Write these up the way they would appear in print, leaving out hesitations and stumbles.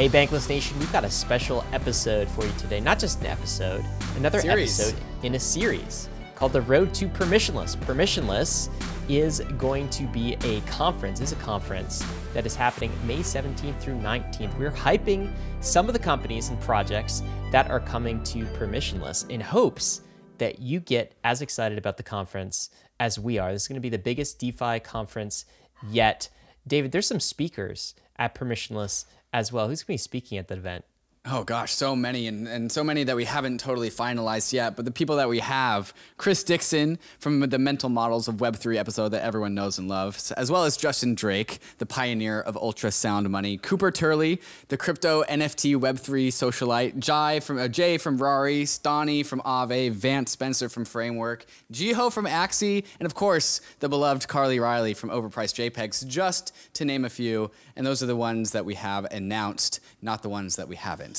Hey Bankless Nation, we've got a special episode for you today. Not just an episode, another episode in a series called The Road to Permissionless. Permissionless is going to be a conference, that is happening May 17th through 19th. We're hyping some of the companies and projects that are coming to Permissionless in hopes that you get as excited about the conference as we are. This is going to be the biggest DeFi conference yet. David, there's some speakers at Permissionless as well. Who's going to be speaking at the event? Oh gosh, so many, and so many that we haven't totally finalized yet, but the people that we have, Chris Dixon from the Mental Models of Web3 episode that everyone knows and loves, as well as Justin Drake, the pioneer of Ultra Sound Money, Cooper Turley, the crypto NFT Web3 socialite, Jai from Rari, Stani from Aave, Vance Spencer from Framework, Jiho from Axie, and of course, the beloved Carly Riley from Overpriced JPEGs, just to name a few, and those are the ones that we have announced, not the ones that we haven't.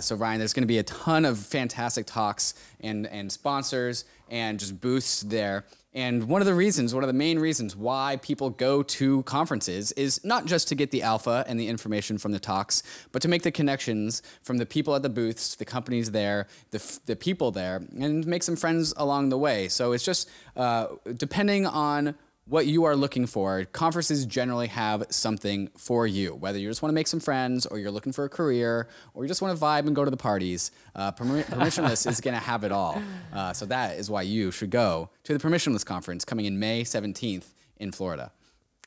So Ryan, there's going to be a ton of fantastic talks and sponsors and just booths there. And one of the main reasons why people go to conferences is not just to get the alpha and the information from the talks, but to make the connections from the people at the booths, the companies there, the people there, and make some friends along the way. So it's just depending on what you are looking for, conferences generally have something for you. Whether you just want to make some friends, or you're looking for a career, or you just want to vibe and go to the parties, Permissionless is going to have it all. So that is why you should go to the Permissionless conference coming in May 17th in Florida.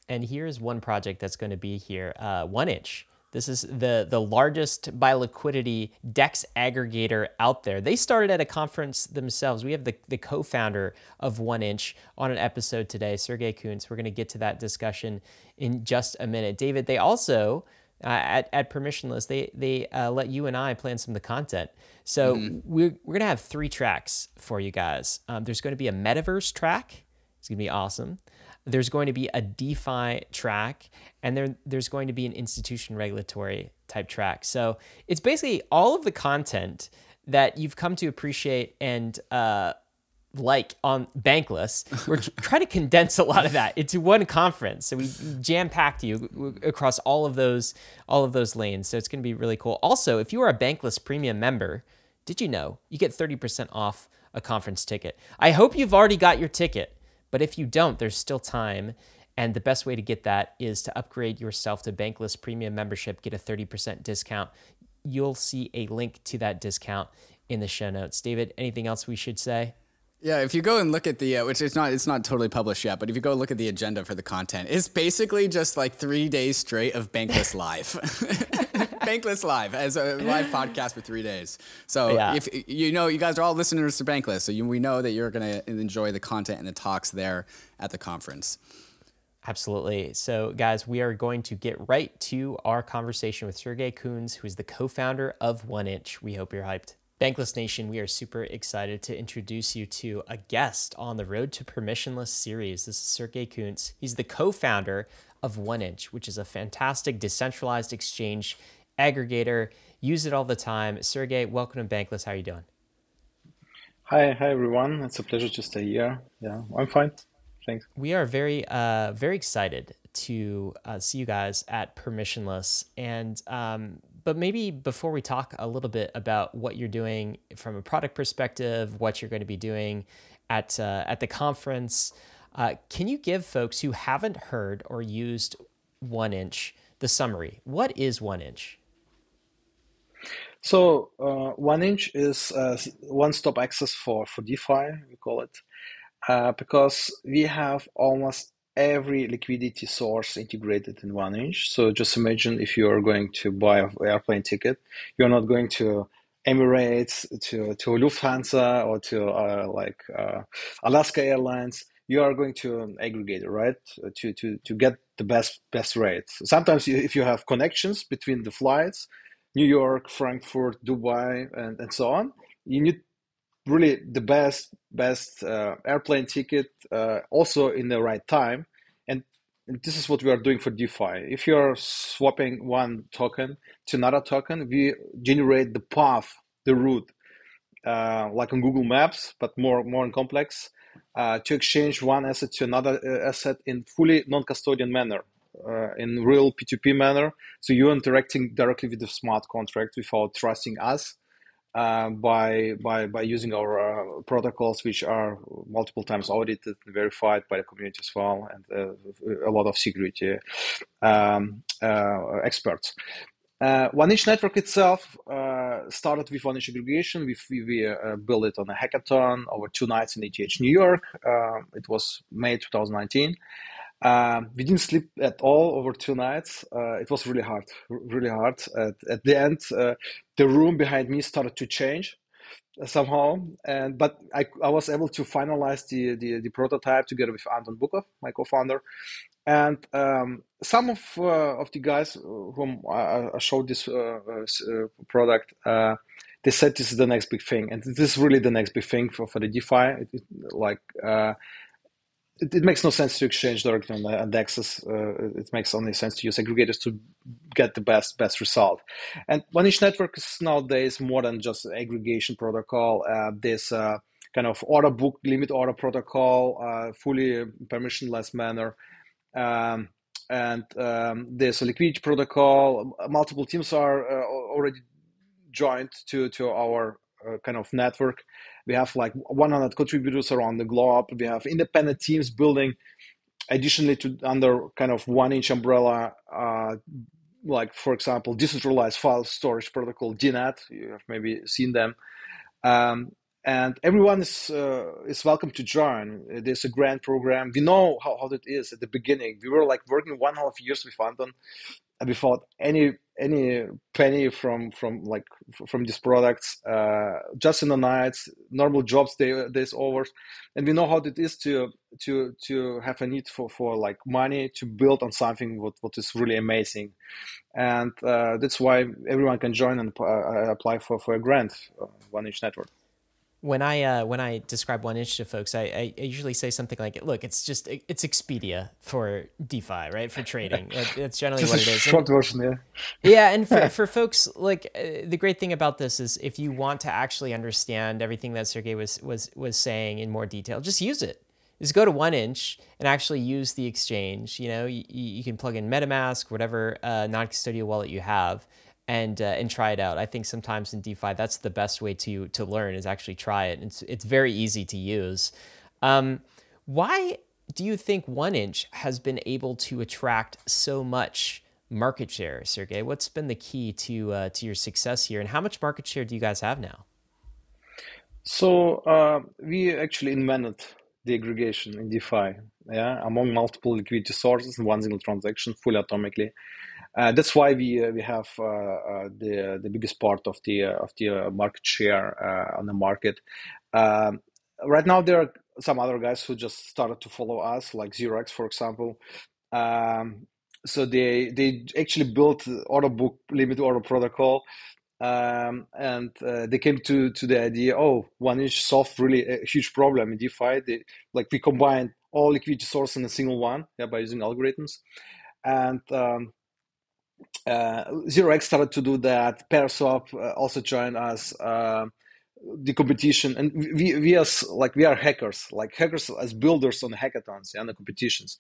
And here's one project that's going to be here, 1inch. This is the largest by liquidity DEX aggregator out there. They started at a conference themselves. We have the co-founder of 1inch on an episode today, Sergej Kunz. We're going to get to that discussion in just a minute. David, they also, at Permissionless, they let you and I plan some of the content. So we're going to have three tracks for you guys. There's going to be a metaverse track. It's going to be awesome. There's going to be a DeFi track, and there's going to be an institution regulatory type track. So it's basically all of the content that you've come to appreciate and like on Bankless. We're trying to condense a lot of that into one conference. So we jam-packed you across all of those lanes. So it's going to be really cool. Also, if you are a Bankless Premium member, did you know you get 30% off a conference ticket? I hope you've already got your ticket. But if you don't, there's still time. And the best way to get that is to upgrade yourself to Bankless Premium membership, get a 30% discount. You'll see a link to that discount in the show notes. David, anything else we should say? Yeah, if you go and look at the, which it's not totally published yet, but if you go look at the agenda for the content, it's basically just like 3 days straight of Bankless Live. Bankless Live as a live podcast for 3 days. So yeah. If you know, you guys are all listeners to Bankless, so we know that you're going to enjoy the content and the talks there at the conference. Absolutely. So guys, we are going to get right to our conversation with Sergej Kunz, who is the co-founder of 1inch. We hope you're hyped. Bankless Nation, we are super excited to introduce you to a guest on the Road to Permissionless series. This is Sergej Kunz. He's the co-founder of 1inch, which is a fantastic decentralized exchange aggregator. Use it all the time. Sergej, welcome to Bankless. How are you doing? Hi everyone. It's a pleasure to stay here. Yeah, I'm fine. Thanks. We are very, very excited to see you guys at Permissionless. And but maybe before we talk a little bit about what you're doing from a product perspective, what you're going to be doing at the conference, can you give folks who haven't heard or used 1inch the summary? What is 1inch? So 1inch is one-stop access for DeFi, we call it, because we have almost every liquidity source integrated in 1inch. So just imagine if you are going to buy an airplane ticket, you're not going to Emirates, to Lufthansa, or to Alaska Airlines. You are going to an aggregator, right? To get the best rates. Sometimes if you have connections between the flights, New York, Frankfurt, Dubai, and so on, you need really the best airplane ticket, also in the right time. And this is what we are doing for DeFi. If you're swapping one token to another token, we generate the path, the route, like on Google Maps, but more complex, to exchange one asset to another asset in fully non-custodian manner. in real P2P manner. So you're interacting directly with the smart contract without trusting us by using our protocols, which are multiple times audited and verified by the community as well, and a lot of security experts. 1inch network itself started with 1inch aggregation. We built it on a hackathon over 2 nights in ETH New York. It was May 2019. We didn't sleep at all over 2 nights. It was really hard, really hard. At the end, the room behind me started to change somehow, but I was able to finalize the prototype together with Anton Bukov, my co-founder. And some of the guys whom I showed this product, they said this is the next big thing, and this is really the next big thing for the DeFi. It makes no sense to exchange directly on the DEXs. It makes only sense to use aggregators to get the best result. And 1inch network is nowadays more than just an aggregation protocol. There's a kind of order book, limit order protocol, fully permissionless manner. And there's a liquidity protocol. Multiple teams are already joined to our kind of network. We have like 100 contributors around the globe. We have independent teams building, additionally to under kind of 1inch umbrella, like for example, decentralized file storage protocol, DNet. You have maybe seen them. And everyone is welcome to join. There's a grant program. We know how that is at the beginning. We were like working 1.5 years with Anton without any penny from these products, just in the nights, normal jobs, days over. And we know how it is to have a need for like money to build on something what is really amazing. And that's why everyone can join and apply for a grant, 1inch network. When I describe 1inch to folks, I usually say something like, "Look, it's Expedia for DeFi, right? For trading. That's generally what it is." Short version, yeah. Yeah, and for folks, like the great thing about this is if you want to actually understand everything that Sergej was saying in more detail, just use it. Just go to 1inch and actually use the exchange. You know, you can plug in MetaMask, whatever non-custodial wallet you have. And try it out. I think sometimes in DeFi, that's the best way to learn is actually try it. It's very easy to use. Why do you think 1inch has been able to attract so much market share, Sergej? What's been the key to your success here, and how much market share do you guys have now? So we actually invented the aggregation in DeFi, yeah, among multiple liquidity sources in one single transaction, fully atomically. That's why we have the biggest part of the market share on the market. Right now, there are some other guys who just started to follow us, like 0x, for example. So they actually built order book limit order protocol, and they came to the idea, 1inch solved really a huge problem in DeFi. We combined all liquidity sources in a single one, yeah, by using algorithms, and 0x started to do that. Paraswap also joined us, the competition, and we are hackers, as builders on hackathons, yeah, and the competitions,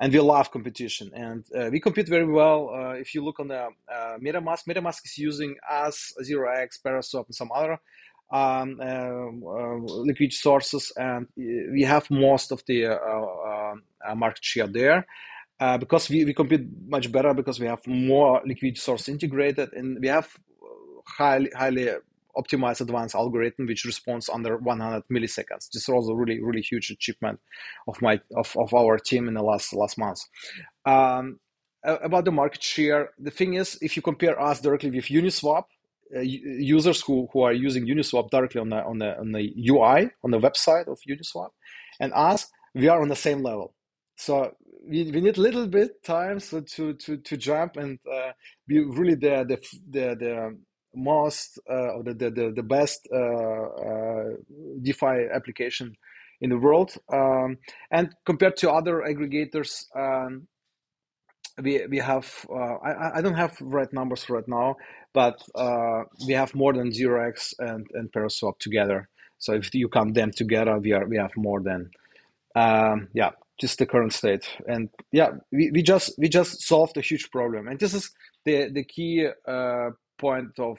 and we love competition, and we compete very well. If you look on the MetaMask is using us, 0x, Paraswap, and some other liquidity sources, and we have most of the market share there. Because we compete much better, because we have more liquidity source integrated, and we have highly optimized advanced algorithm which responds under 100 milliseconds. This is also really huge achievement of our team in the last months. About the market share, the thing is, if you compare us directly with Uniswap, users who are using Uniswap directly on the UI on the website of Uniswap, and us, we are on the same level. So we need a little bit time to jump and be really the most or the best DeFi application in the world. And compared to other aggregators, we have I don't have right numbers right now, but we have more than 0x and Paraswap together. So if you count them together, we have more than just the current state. And yeah, we just solved a huge problem. And this is the key point of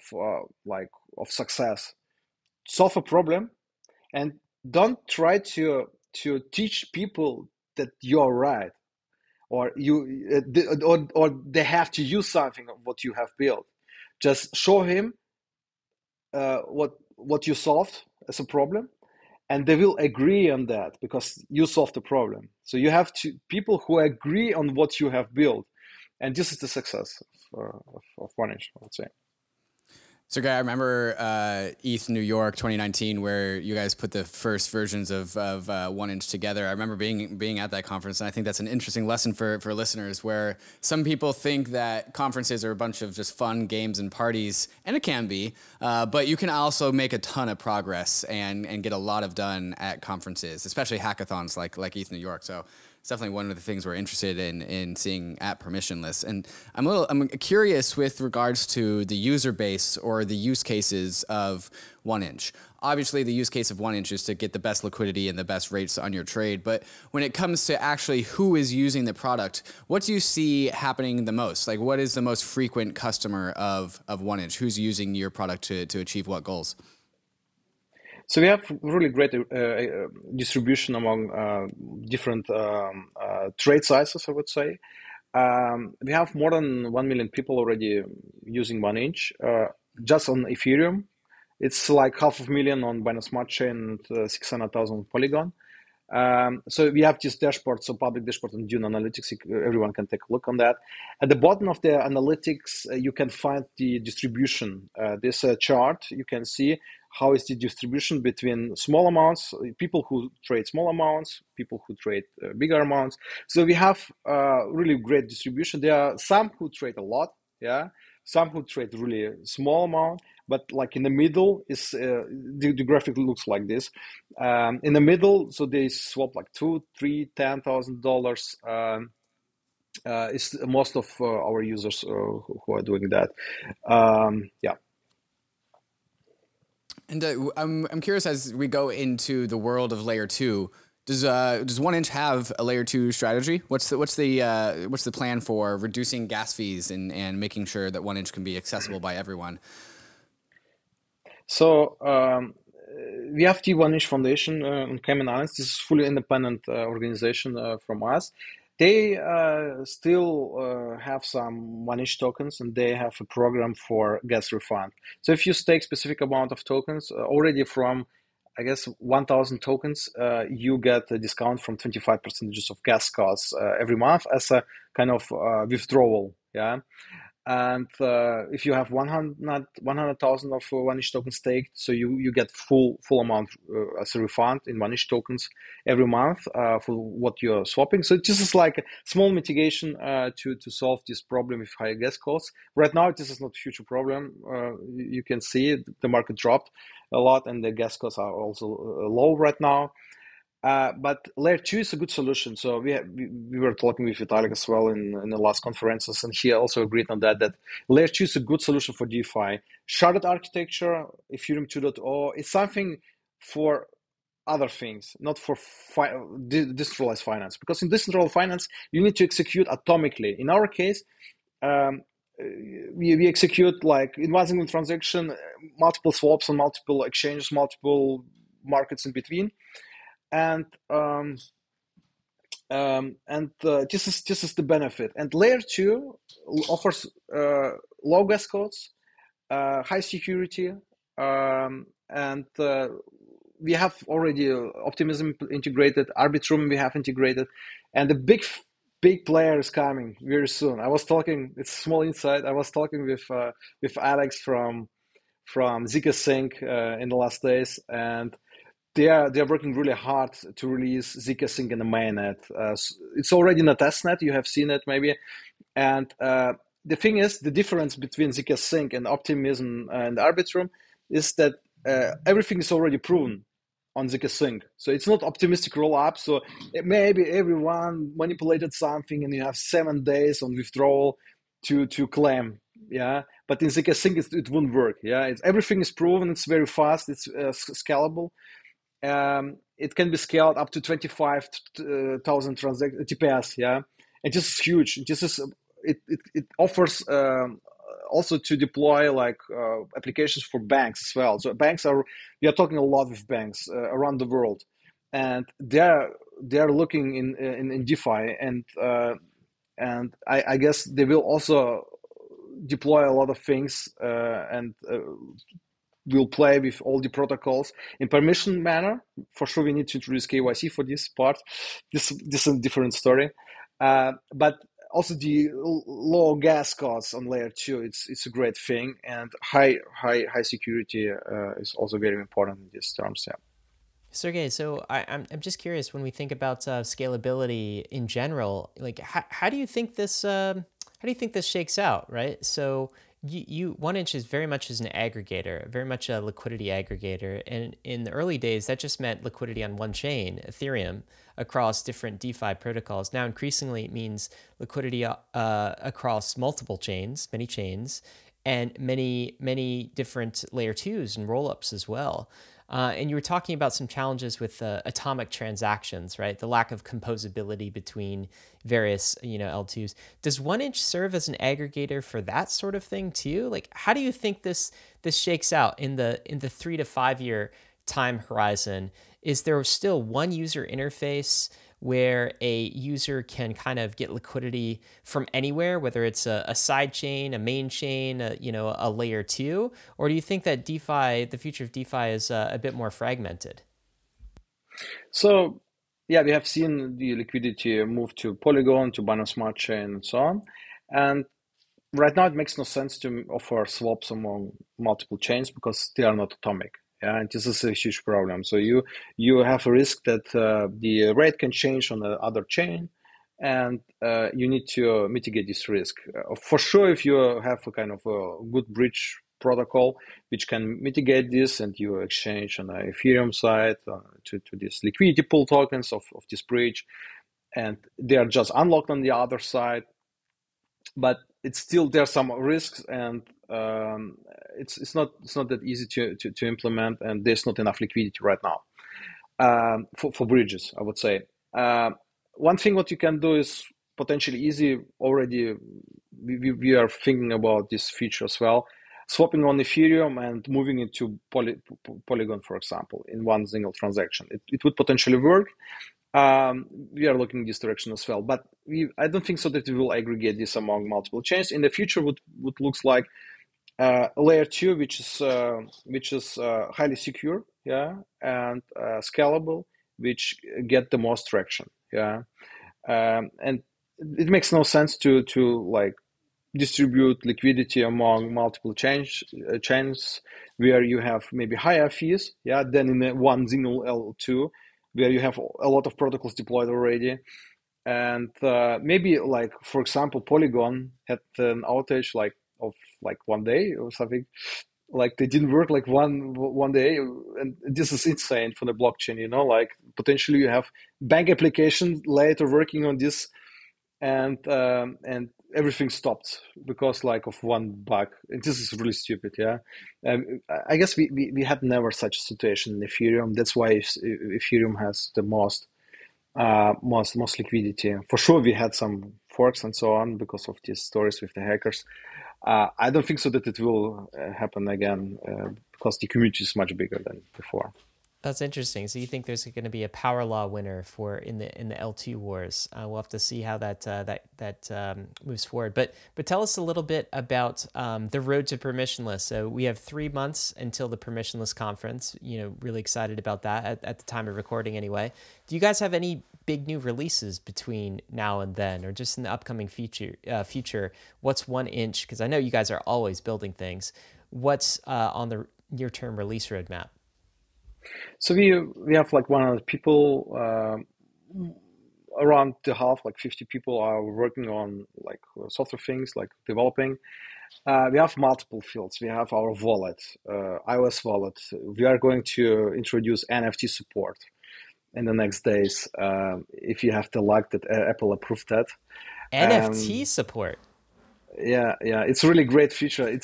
like success. Solve a problem, and don't try to teach people that you're right, or they have to use something of what you have built. Just show him what you solved as a problem, and they will agree on that because you solved the problem. So you have to people who agree on what you have built, and this is the success of 1inch, I would say. So, Guy, I remember ETH New York 2019, where you guys put the first versions of 1inch together. I remember being at that conference, and I think that's an interesting lesson for listeners, where some people think that conferences are a bunch of just fun games and parties, and it can be, but you can also make a ton of progress and get a lot of done at conferences, especially hackathons like ETH New York. So it's definitely one of the things we're interested in seeing at Permissionless. And I'm curious with regards to the user base or the use cases of 1inch. Obviously, the use case of 1inch is to get the best liquidity and the best rates on your trade. But when it comes to actually who is using the product, what do you see happening the most? Like, what is the most frequent customer of 1inch? Who's using your product to achieve what goals? So we have really great distribution among different trade sizes, I would say. We have more than 1 million people already using 1inch. Just on Ethereum, it's like 500,000 on Binance Smart Chain and 600,000 on Polygon. So we have this dashboard, so public dashboard on Dune Analytics. Everyone can take a look on that. At the bottom of the analytics, you can find the distribution. There's a chart you can see. How is the distribution between small amounts, people who trade small amounts, people who trade bigger amounts? So we have really great distribution. There are some who trade a lot, yeah, some who trade really a small amount, but like in the middle is the graphic looks like this. In the middle, so they swap like $2, $3, $10,000. It's most of our users who are doing that. Yeah. And I'm curious, as we go into the world of layer 2, does 1inch have a layer 2 strategy? What's the plan for reducing gas fees and making sure that 1inch can be accessible by everyone? So we have the 1inch Foundation on Cayman Islands. This is fully independent organization from us. They still have some 1inch tokens, and they have a program for gas refund. So if you stake specific amount of tokens, already from, I guess, 1,000 tokens, you get a discount from 25% of gas costs every month as a kind of withdrawal. Yeah, and if you have 100,000 of 1inch tokens staked, so you get full amount as a refund in 1inch tokens every month for what you're swapping. So this is like a small mitigation to solve this problem with higher gas costs. Right now, this is not a huge problem. You can see the market dropped a lot, and the gas costs are also low right now. But layer 2 is a good solution. So we were talking with Vitalik as well in the last conferences, and he also agreed on that layer 2 is a good solution for DeFi. Sharded architecture, Ethereum 2.0, is something for other things, not for decentralized finance. Because in decentralized finance, you need to execute atomically. In our case, we execute like in one single transaction, multiple swaps on multiple exchanges, multiple markets in between. And this is the benefit. And layer 2 offers low gas codes, high security, and we have already Optimism integrated, Arbitrum we have integrated, and the big player is coming very soon. I was talking. It's small insight. I was talking with Alex from zkSync in the last days, and They are working really hard to release zkSync in the mainnet. It's already in a testnet. You have seen it maybe. And the thing is, the difference between zkSync and Optimism and Arbitrum is that everything is already proven on zkSync. So it's not optimistic roll-up. So maybe everyone manipulated something, and you have 7 days on withdrawal to claim. Yeah, but in zkSync it won't work. Yeah, everything is proven. It's very fast. It's scalable. It can be scaled up to 25,000 TPS. Yeah, and this is huge. This is it offers also to deploy like applications for banks as well. So banks are, we are talking a lot with banks around the world, and they're looking in DeFi, and I guess they will also deploy a lot of things and will play with all the protocols in permission manner. For sure, we need to introduce KYC for this part. This is a different story, but also the low gas costs on layer 2. It's a great thing, and high security is also very important in these terms. Yeah. Sergej, so I'm just curious, when we think about scalability in general, like how do you think this shakes out, right? So you 1inch is very much as an aggregator, very much a liquidity aggregator, and in the early days that just meant liquidity on one chain, Ethereum, across different DeFi protocols. Now increasingly it means liquidity across multiple chains, many chains, and many different layer 2s and roll-ups as well. And you were talking about some challenges with atomic transactions, right? The lack of composability between various, L2s. Does 1inch serve as an aggregator for that sort of thing too? Like, how do you think this shakes out in the 3 to 5 year time horizon? Is there still one user interface where a user can kind of get liquidity from anywhere, whether it's a side chain, a main chain, a layer 2? Or do you think that DeFi, the future of DeFi, is a bit more fragmented? So, yeah, we have seen the liquidity move to Polygon, to Binance Smart Chain, and so on. And right now, it makes no sense to offer swaps among multiple chains because they are not atomic. Yeah, and this is a huge problem. So you have a risk that the rate can change on the other chain, and you need to mitigate this risk. For sure, if you have a kind of a good bridge protocol which can mitigate this, and you exchange on the Ethereum side to this liquidity pool tokens of this bridge, and they are just unlocked on the other side. But it's still, there are some risks, and it's not that easy to implement, and there's not enough liquidity right now for bridges, I would say. One thing what you can do is potentially easy already. We are thinking about this feature as well, swapping on Ethereum and moving it to Polygon, for example, in one single transaction. It would potentially work. We are looking in this direction as well, but I don't think so that we will aggregate this among multiple chains. In the future, what looks like layer 2, which is highly secure, yeah, and scalable, which get the most traction, yeah, and it makes no sense to like distribute liquidity among multiple chains where you have maybe higher fees, yeah, than in one single L2. Where you have a lot of protocols deployed already. And maybe, like, for example, Polygon had an outage of 1 day or something. Like, they didn't work like one day. And this is insane for the blockchain, like potentially you have bank applications later working on this, and everything stopped because of one bug. And this is really stupid, yeah? I guess we had never such a situation in Ethereum. That's why Ethereum has the most liquidity. For sure, we had some forks and so on because of these stories with the hackers. I don't think so that it will happen again because the community is much bigger than before. That's interesting. So you think there's going to be a power law winner for in the L2 wars? We'll have to see how that moves forward. But tell us a little bit about the road to permissionless. So we have 3 months until the permissionless conference. Really excited about that at the time of recording. Anyway, do you guys have any big new releases between now and then, or just in the upcoming future? What's 1inch? Because I know you guys are always building things. What's on the near-term release roadmap? So we have 100 people around the half, 50 people are working on software things, developing. We have multiple fields. We have our wallet, iOS wallet. We are going to introduce NFT support in the next days. If you have the luck that Apple approved that. NFT support. Yeah, it's a really great feature.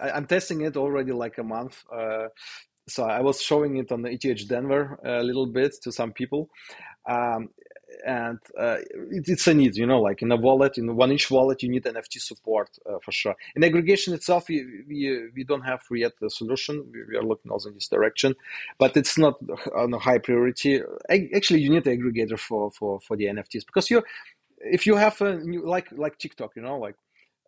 I'm testing it already a month. So I was showing it on the ETH Denver a little bit to some people. It's a need, you know, like in a wallet, in a 1inch wallet, you need NFT support for sure. In aggregation itself, we don't have yet the solution. We are looking also in this direction, but it's not on a high priority. Actually, you need an aggregator for the NFTs, because you, if you have a new, like TikTok, you know, like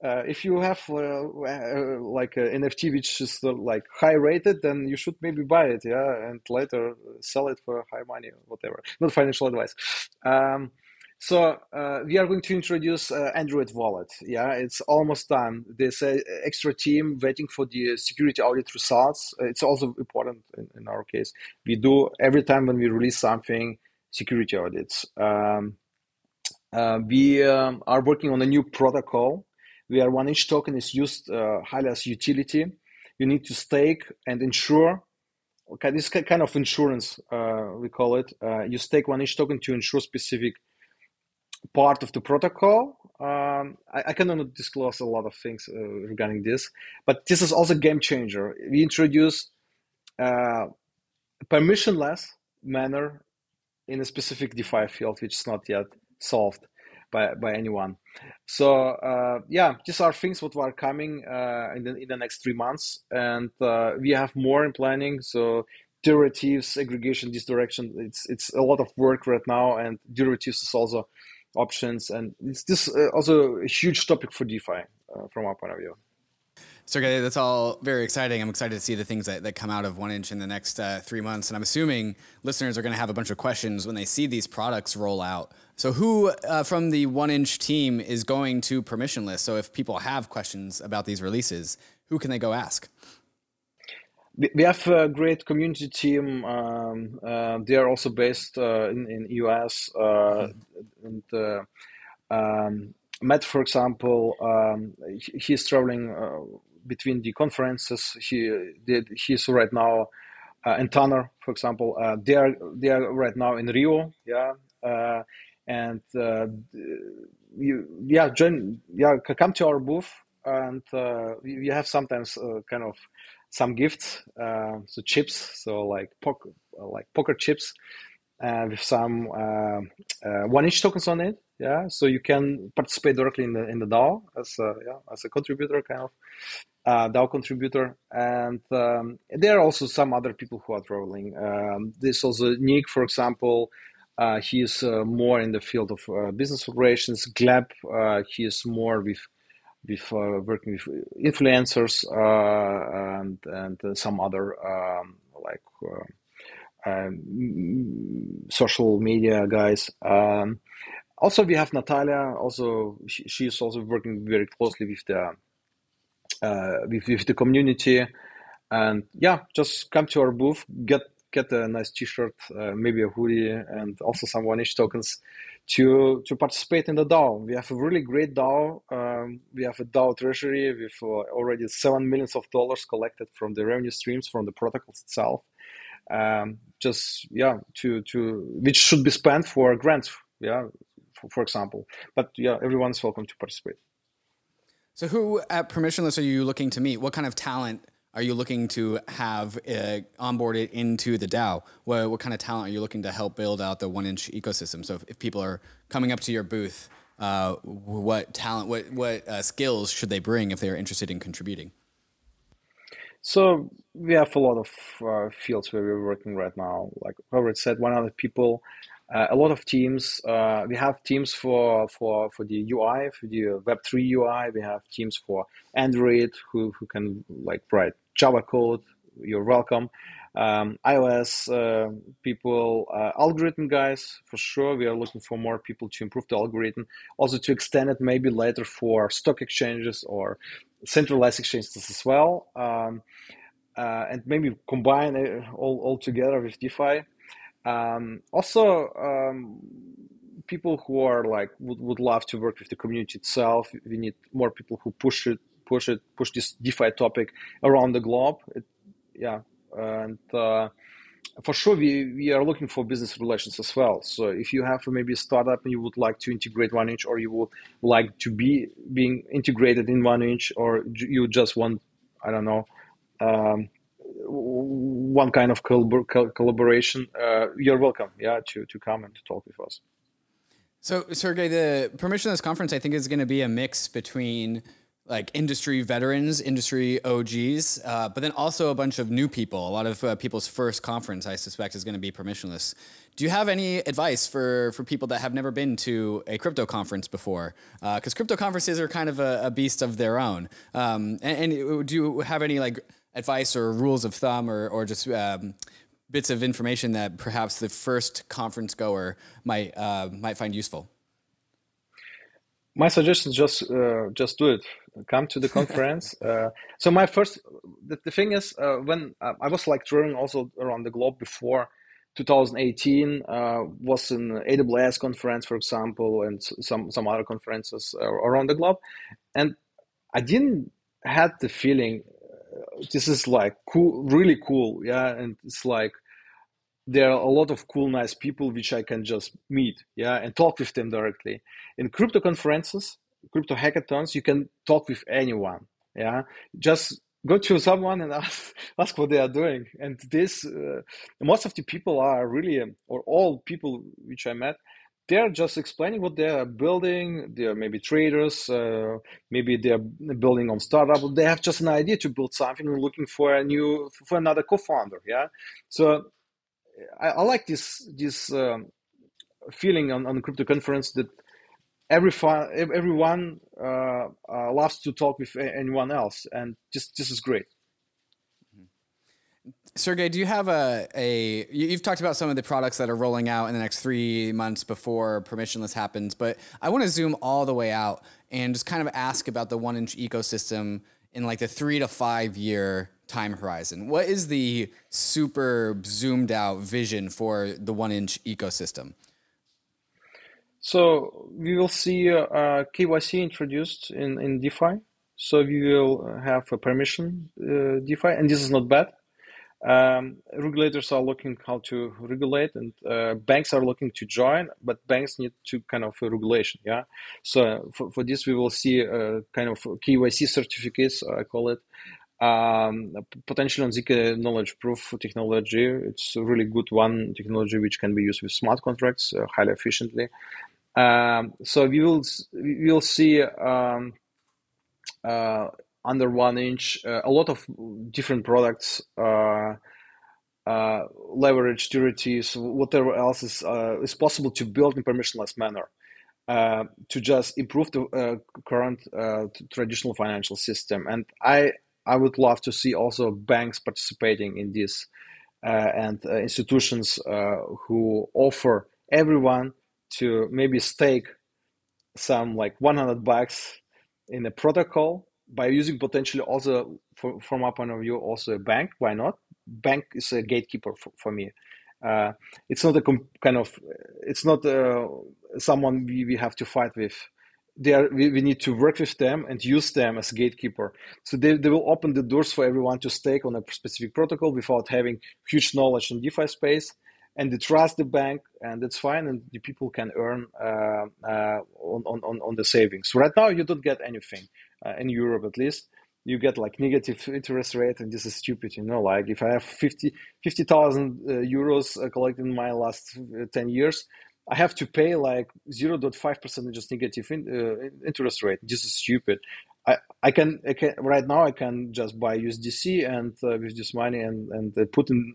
if you have like an NFT which is like high rated, then you should maybe buy it, yeah, and later sell it for high money, whatever. Not financial advice. So we are going to introduce Android wallet. Yeah, it's almost time. There's an extra team waiting for the security audit results. It's also important in our case. We do every time when we release something, security audits. We are working on a new protocol where 1inch token is used highly as utility. You need to stake and insure. Okay, this kind of insurance, we call it. You stake 1inch token to insure specific part of the protocol. I cannot disclose a lot of things regarding this, but this is also a game changer. We introduce permissionless manner in a specific DeFi field, which is not yet solved by anyone. So yeah, these are things what are coming in the next 3 months, and we have more in planning. So derivatives, aggregation, this direction, it's a lot of work right now, and derivatives is also options, and it's this also a huge topic for DeFi from our point of view. Sergej, that's all very exciting. I'm excited to see the things that come out of 1inch in the next 3 months. And I'm assuming listeners are going to have a bunch of questions when they see these products roll out. So who from the 1inch team is going to permissionless? So if people have questions about these releases, who can they go ask? We have a great community team. They are also based in US. And Matt, for example, he's traveling between the conferences. He's right now, and Tanner, for example, they are right now in Rio, yeah, come to our booth, and we have sometimes kind of some gifts, so chips, so like poker chips, with some 1inch tokens on it. Yeah, so you can participate directly in the DAO as a contributor, kind of DAO contributor, and there are also some other people who are traveling. There's also Nick, for example, he's more in the field of business operations. Gleb, he is more with working with influencers and some other social media guys. Also, we have Natalia. Also, she is also working very closely with the community, and yeah, just come to our booth, get a nice T-shirt, maybe a hoodie, and also some 1inch tokens to participate in the DAO. We have a really great DAO. We have a DAO treasury with already $7 million collected from the revenue streams from the protocols itself. Which should be spent for grants. Yeah. For example, but yeah, everyone's welcome to participate. So who at Permissionless are you looking to meet? What kind of talent are you looking to have onboarded into the DAO? What kind of talent are you looking to help build out the 1inch ecosystem? So if people are coming up to your booth, what talent, what skills should they bring if they're interested in contributing? So we have a lot of fields where we're working right now. Like Robert said, 100 people. A lot of teams. We have teams for the UI, for the Web3 UI. We have teams for Android who can like write Java code. You're welcome. iOS people, algorithm guys for sure. We are looking for more people to improve the algorithm, also to extend it maybe later for stock exchanges or centralized exchanges as well, and maybe combine it all together with DeFi. Also, people who are like would love to work with the community itself. We need more people who push this DeFi topic around the globe. For sure, we are looking for business relations as well. So if you have maybe a startup and you would like to integrate 1inch, or you would like to be being integrated in 1inch, or you just want, I don't know. one kind of collaboration, you're welcome, yeah, to come and to talk with us. So, Sergej, the Permissionless Conference, I think, is going to be a mix between like industry veterans, industry OGs, but then also a bunch of new people. A lot of people's first conference, I suspect, is going to be permissionless. Do you have any advice for people that have never been to a crypto conference before? Because crypto conferences are kind of a beast of their own. And do you have any like advice or rules of thumb or just bits of information that perhaps the first conference goer might find useful? My suggestion is just do it. Come to the conference. So my first, the thing is, when I was like touring also around the globe before 2018, was in AWS conference, for example, and some other conferences around the globe. And I didn't have the feeling, this is like cool, really cool. Yeah. And it's like, there are a lot of cool, nice people which I can just meet, yeah, and talk with them directly. In crypto conferences, crypto hackathons, you can talk with anyone, yeah. Just go to someone and ask what they are doing. And this, most of the people are really, or all people which I met, they're just explaining what they are building. They are maybe traders, maybe they're building on startup. They have just an idea to build something and looking for another co-founder, yeah. So I like this feeling on the crypto conference that everyone loves to talk with anyone else, and this is great. Sergej, do you have you've talked about some of the products that are rolling out in the next 3 months before Permissionless happens, but I want to zoom all the way out and just kind of ask about the 1inch ecosystem in like the 3 to 5 year time horizon. What is the super zoomed out vision for the 1inch ecosystem? So we will see KYC introduced in DeFi. So we will have a permission DeFi, and this is not bad. Regulators are looking how to regulate, and banks are looking to join, but banks need to kind of regulation. Yeah. So for this, we will see kind of KYC certificates, I call it. Potentially on zk knowledge proof technology. It's a really good one technology which can be used with smart contracts highly efficiently. So we will see under 1inch a lot of different products, leverage derivatives, whatever else is possible to build in permissionless manner. To just improve the current traditional financial system, and I would love to see also banks participating in this and institutions who offer everyone to maybe stake some like $100 in a protocol by using potentially also from my point of view, also a bank. Why not? Bank is a gatekeeper for me. It's not a someone we have to fight with. We need to work with them and use them as gatekeeper. So they will open the doors for everyone to stake on a specific protocol without having huge knowledge in DeFi space, and they trust the bank, and that's fine. And the people can earn on the savings. So right now you don't get anything in Europe, at least. You get like negative interest rate, and this is stupid, you know, like if I have 50,000 euros collected in my last 10 years, I have to pay like 0.5% just negative interest rate. This is stupid. I can right now I can just buy USDC and with this money and put in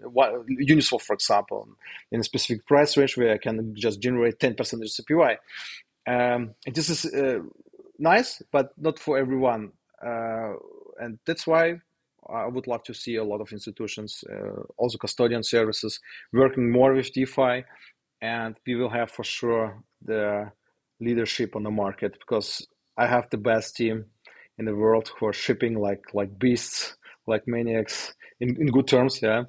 Uniswap, for example, in a specific price range where I can just generate 10% CPY. And this is nice, but not for everyone. And that's why I would love to see a lot of institutions, also custodian services, working more with DeFi. And we will have for sure the leadership on the market, because I have the best team in the world who are shipping like beasts, like maniacs in good terms. Yeah,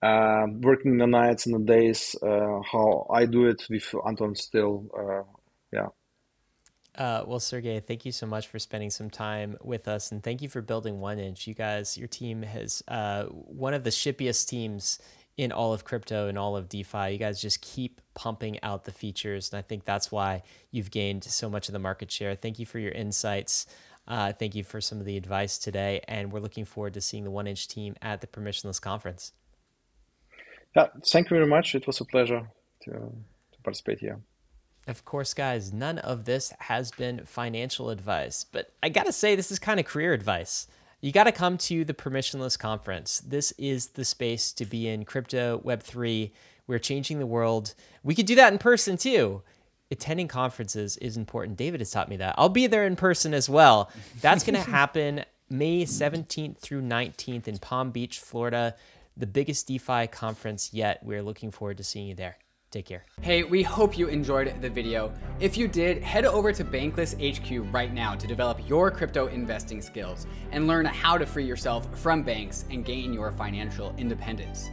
working the nights and the days. How I do it with Anton still. Yeah. Well, Sergej, thank you so much for spending some time with us, and thank you for building 1inch. You guys, your team has one of the shippiest teams in all of crypto and all of DeFi. You guys just keep pumping out the features, and I think that's why you've gained so much of the market share. Thank you for your insights. Thank you for some of the advice today, and we're looking forward to seeing the 1inch team at the Permissionless conference. Yeah, thank you very much. It was a pleasure to participate here. Of course, guys, none of this has been financial advice, but I got to say this is kind of career advice. You got to come to the Permissionless conference. This is the space to be in crypto, Web3. We're changing the world. We could do that in person too. Attending conferences is important. David has taught me that. I'll be there in person as well. That's going to happen May 17th through 19th in Palm Beach, Florida. The biggest DeFi conference yet. We're looking forward to seeing you there. Take care. Hey, we hope you enjoyed the video. If you did, head over to Bankless HQ right now to develop your crypto investing skills and learn how to free yourself from banks and gain your financial independence.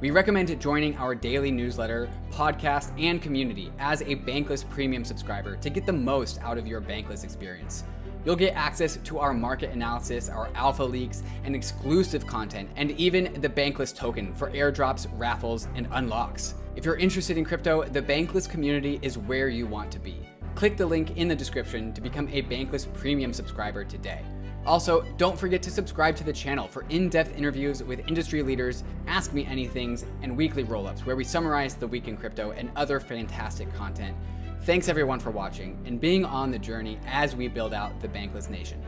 We recommend joining our daily newsletter, podcast, and community as a Bankless Premium subscriber to get the most out of your Bankless experience. You'll get access to our market analysis, our alpha leaks, and exclusive content, and even the Bankless token for airdrops, raffles, and unlocks. If you're interested in crypto, the Bankless community is where you want to be. Click the link in the description to become a Bankless Premium subscriber today. Also, don't forget to subscribe to the channel for in-depth interviews with industry leaders, Ask Me Anythings, and weekly roll-ups where we summarize the week in crypto and other fantastic content. Thanks everyone for watching and being on the journey as we build out the Bankless Nation.